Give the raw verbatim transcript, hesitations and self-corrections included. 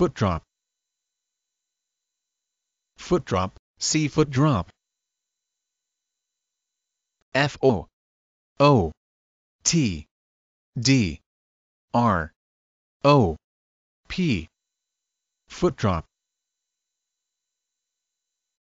Footdrop. Footdrop, see Footdrop. F O O T D R O P. Footdrop.